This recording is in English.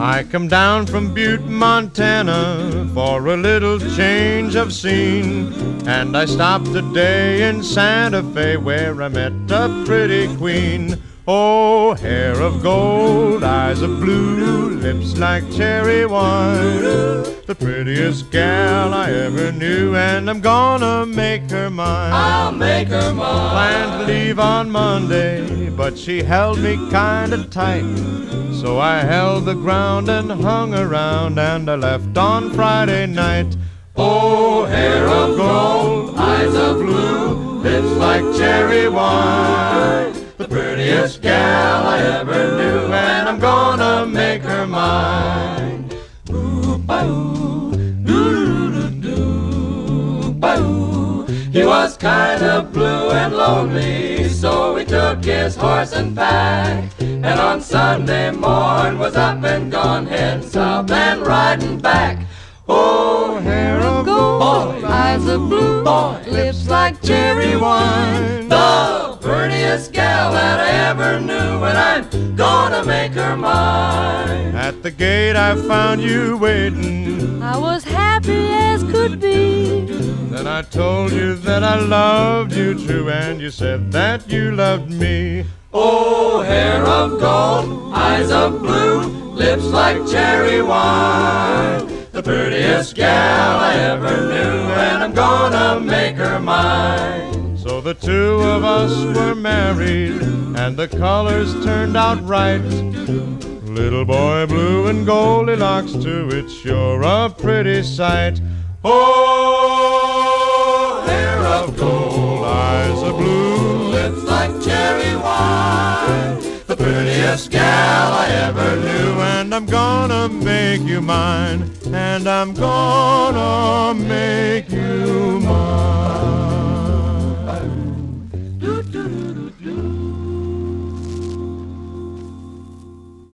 I come down from Butte, Montana, for a little change of scene, and I stopped today in Santa Fe, where I met a pretty queen. Oh, hair of gold, eyes of blue, lips like cherry wine, the prettiest gal I ever knew, and I'm gonna make her mine. I'll make her mine. Planned to leave on Monday, but she held me kinda tight, so I held the ground and hung around, and I left on Friday night. Oh, hair of gold, eyes of blue, lips like cherry wine, the prettiest gal I ever knew, and I'm gonna make her mine. Ooh-ba-oo, doo-doo-doo-doo, ba-oo. He was kind of blue and lonely, so he took his horse and pack, and on Sunday morn was up and gone, heading south and riding back. Oh, hair of gold, eyes of blue, lips like cherry wine, the prettiest gal that I ever knew, and I'm gonna make her mine. At the gate I found you waiting, I was happy as could be. Then I told you that I loved you true, and you said that you loved me. Oh, hair of gold, eyes of blue, lips like cherry wine, the prettiest gal I ever knew, and I'm gonna make her mine. So the two of us were married, and the colors turned out right. Little boy blue and Goldilocks too, it's sure a pretty sight. Oh, hair of gold, eyes of blue, lips like cherry wine, the prettiest gal I ever knew, and I'm gonna make you mine, and I'm gonna make you mine.